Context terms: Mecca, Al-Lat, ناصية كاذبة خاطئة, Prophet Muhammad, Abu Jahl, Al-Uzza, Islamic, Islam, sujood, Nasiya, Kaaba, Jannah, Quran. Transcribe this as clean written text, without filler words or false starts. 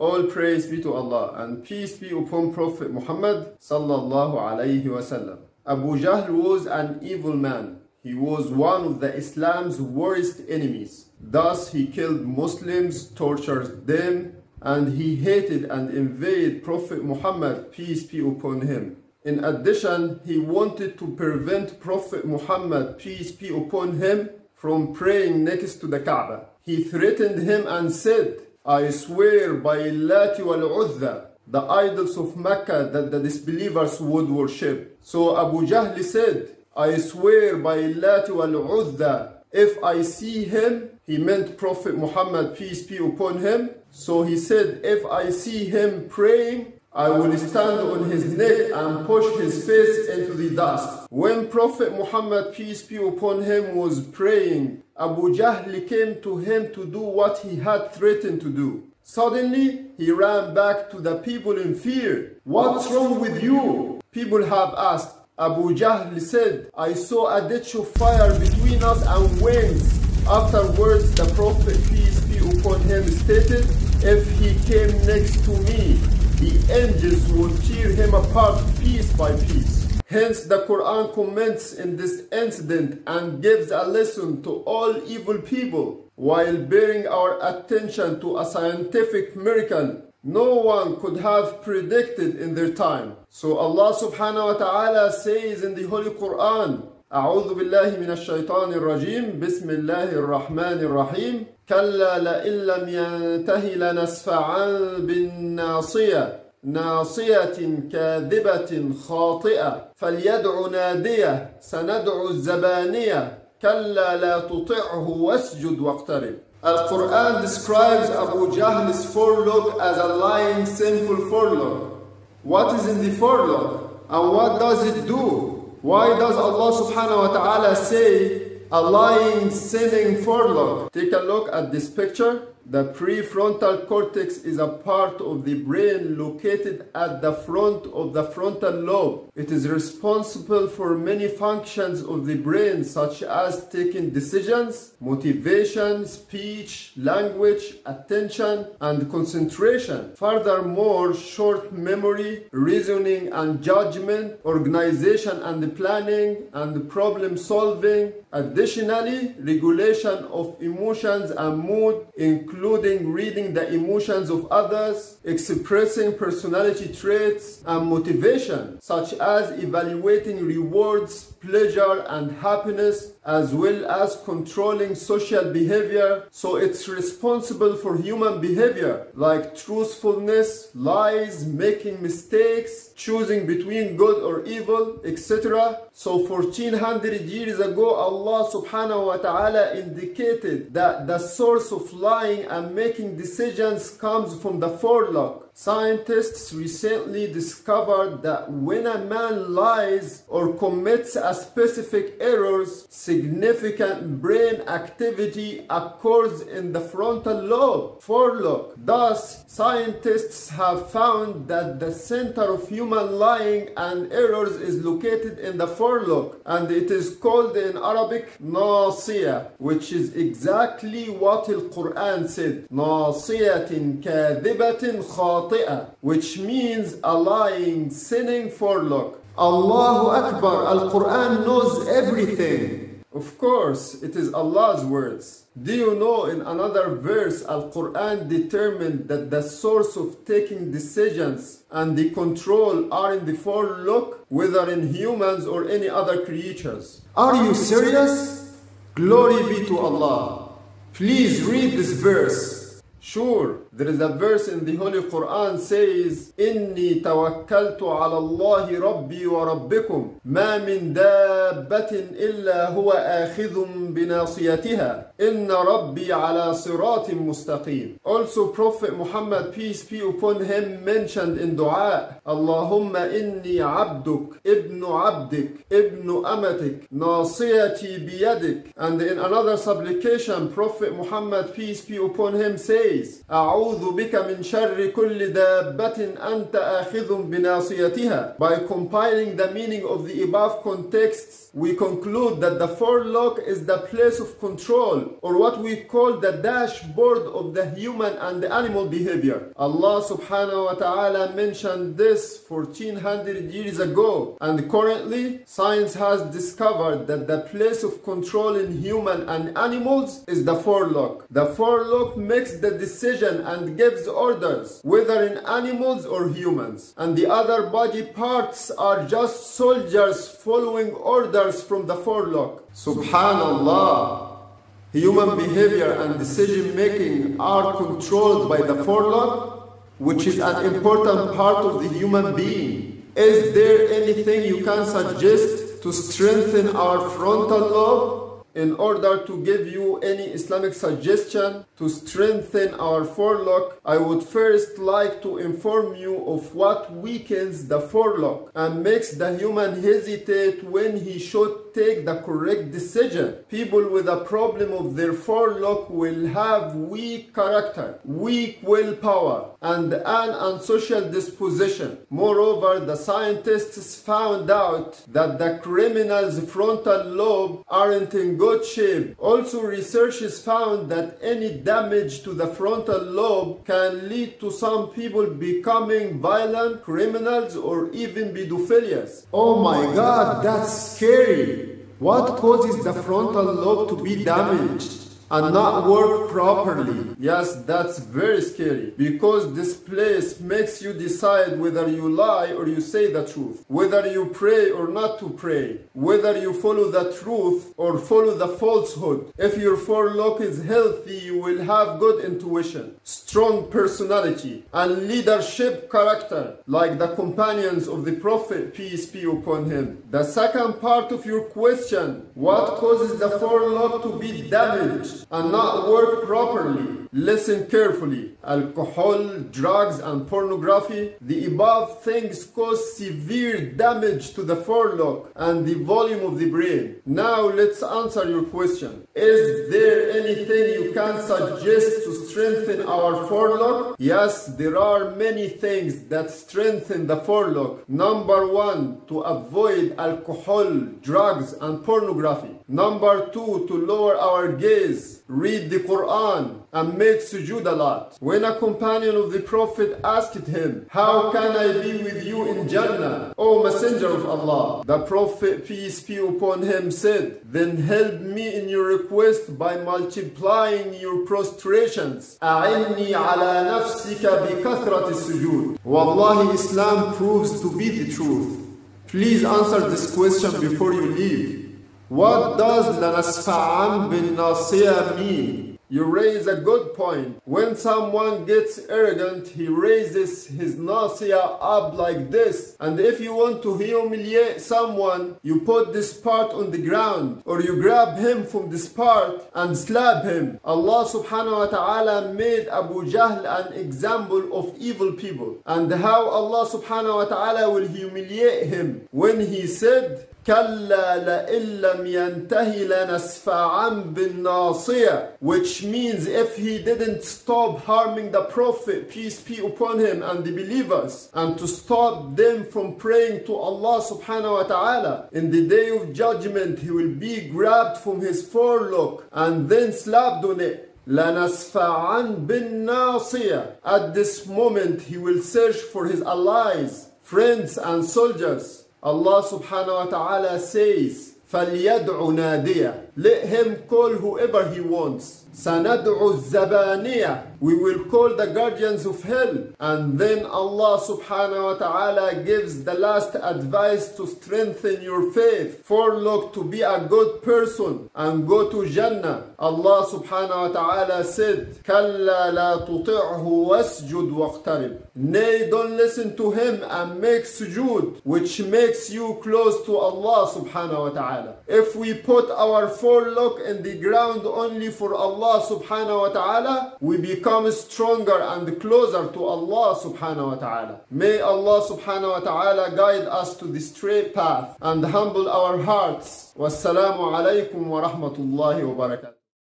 All praise be to Allah and peace be upon Prophet Muhammad sallallahu alayhi wasallam. Abu Jahl was an evil man. He was one of the Islam's worst enemies. Thus he killed Muslims, tortured them, and he hated and invaded Prophet Muhammad, peace be upon him. In addition, he wanted to prevent Prophet Muhammad, peace be upon him, from praying next to the Kaaba. He threatened him and said, "I swear by Al-Lat and Al-Uzza, the idols of Mecca that the disbelievers would worship." So Abu Jahl said, "I swear by Al-Lat and Al-Uzza." If I see him, he meant Prophet Muhammad, peace be upon him. So he said, "If I see him praying, I will stand on his neck and push his face into the dust." When Prophet Muhammad, peace be upon him, was praying, Abu Jahl came to him to do what he had threatened to do. Suddenly, he ran back to the people in fear. "What's wrong with you?" people have asked. Abu Jahl said, "I saw a ditch of fire between us and wings." Afterwards, the Prophet, peace be upon him, stated, "If he came next to me, the angels would tear him apart piece by piece." Hence, the Quran comments in this incident and gives a lesson to all evil people while bearing our attention to a scientific miracle no one could have predicted in their time. So Allah subhanahu wa ta'ala says in the Holy Quran, أعوذ بالله من الشيطان الرجيم بسم الله الرحمن الرحيم كلا لئن لم ينتهي لنسفعا بالناصية ناصية كاذبة خاطئة فليدع نادية سندع الزبانية كلا لا تطعه واسجد واقترب. Al-Quran describes Abu Jahl's forelock as a lying, sinful forelock. What is in the forelock? And what does it do? Why does Allah subhanahu wa ta'ala say a lying, sinning forelock? Take a look at this picture. The prefrontal cortex is a part of the brain located at the front of the frontal lobe. It is responsible for many functions of the brain, such as taking decisions, motivation, speech, language, attention, and concentration. Furthermore, short memory, reasoning and judgment, organization and planning, and problem solving. Additionally, regulation of emotions and mood, including reading the emotions of others, expressing personality traits and motivation, such as evaluating rewards, pleasure and happiness, as well as controlling social behavior. So it's responsible for human behavior like truthfulness, lies, making mistakes, choosing between good or evil, etc. So 1400 years ago, Allah subhanahu wa ta'ala indicated that the source of lying and making decisions comes from the forelock. Scientists recently discovered that when a man lies or commits a specific errors, significant brain activity occurs in the frontal lobe, forelock. Thus, scientists have found that the center of human lying and errors is located in the forelock, and it is called in Arabic Nasiya, which is exactly what the Quran said, Nasiyatin kadhibatin khati'ah, which means a lying, sinning forelock. Allahu Akbar, Al-Quran knows everything. Of course, it is Allah's words. Do you know in another verse, Al-Quran determined that the source of taking decisions and the control are in the forelock, whether in humans or any other creatures. Are you serious? Glory be to Allah. Please read this verse. Sure, there is a verse in the Holy Quran says, إِنِّي تَوَكَّلْتُ عَلَى اللَّهِ رَبِّي وَرَبِّكُمْ مَا مِنْ دَابَّةٍ إِلَّا هُوَ آخِذٌ بِنَاصِيَتِهَا إِنَّ رَبِّي عَلَى صِرَاطٍ مُسْتَقِيمٍ. Also Prophet Muhammad, peace be upon him, mentioned in dua, اللهم إني عبدك ابن عبدك ابن أمتك ناصيتي بيدك. And in another supplication, Prophet Muhammad, peace be upon him, says, says, "A'udhu bika min sharri kulli dabbatin anta akhidhum binasiyatiha." By compiling the meaning of the above contexts, we conclude that the forelock is the place of control, or what we call the dashboard of the human and the animal behavior. Allah subhanahu wa ta'ala mentioned this 1400 years ago, and currently science has discovered that the place of control in human and animals is the forelock. The forelock makes the decision and gives orders, whether in animals or humans, and the other body parts are just soldiers following orders from the forelock. Subhanallah. Human behavior and decision making are controlled by the forelock, which is an important part of the human being. Is there anything you can suggest to strengthen our frontal lobe? In order to give you any Islamic suggestion to strengthen our forelock, I would first like to inform you of what weakens the forelock and makes the human hesitate when he should take the correct decision. People with a problem of their forelock will have weak character, weak willpower, and an unsocial disposition. Moreover, the scientists found out that the criminal's frontal lobe aren't in good shape. Also, researchers found that any damage to the frontal lobe can lead to some people becoming violent criminals or even pedophilias. Oh my God, that's scary! What causes the frontal lobe to be damaged and not work properly? Yes, that's very scary, because this place makes you decide whether you lie or you say the truth, whether you pray or not to pray, whether you follow the truth or follow the falsehood. If your forelock is healthy, you will have good intuition, strong personality, and leadership character, like the companions of the Prophet, peace be upon him. The second part of your question, what causes the forelock to be damaged and not work properly? Listen carefully. Alcohol, drugs, and pornography. The above things cause severe damage to the forelock and the volume of the brain. Now let's answer your question. Is there anything you can suggest to strengthen our forelock? Yes, there are many things that strengthen the forelock. Number 1, to avoid alcohol, drugs, and pornography. Number 2, to lower our gaze, read the Quran, and make sujood a lot. When a companion of the Prophet asked him, "How can I be with you in Jannah, O Messenger of Allah?" the Prophet, peace be upon him, said, "Then help me in your request by multiplying your prostrations." A'inni ala nafsika bi kathrati sujood. Wallahi, Islam proves to be the truth. Please answer this question before you leave. What does la nasfa'an bin nasiya mean? You raise a good point. When someone gets arrogant, he raises his nasiya up like this. And if you want to humiliate someone, you put this part on the ground, or you grab him from this part and slap him. Allah subhanahu wa ta'ala made Abu Jahl an example of evil people, and how Allah subhanahu wa ta'ala will humiliate him when he said, "Kalla la'in lam yantahi lanasfa'an bin nasiyah," which means if he didn't stop harming the Prophet, peace be upon him, and the believers, and to stop them from praying to Allah subhanahu wa ta'ala, in the day of judgment he will be grabbed from his forelock and then slapped on it. "Lanasfa'an bin nasiyah." At this moment he will search for his allies, friends, and soldiers. Allah subhanahu wa ta'ala says, فَلْيَدْعُ نَادِيَ. Let him call whoever he wants. سَنَدْعُ الزَّبَانِيَ. We will call the guardians of hell. And then Allah subhanahu wa ta'ala gives the last advice to strengthen your faith, forelock, to be a good person and go to Jannah. Allah subhanahu wa ta'ala said, "Kalla la tuti'hu wasjud waqtarib." Nay, don't listen to him and make sujood, which makes you close to Allah subhanahu wa ta'ala. If we put our forelock in the ground only for Allah subhanahu wa ta'ala, we become stronger and closer to Allah subhanahu wa ta'ala. May Allah subhanahu wa ta'ala guide us to the straight path and humble our hearts. Wassalamu alaikum wa rahmatullahi wa barakatuh.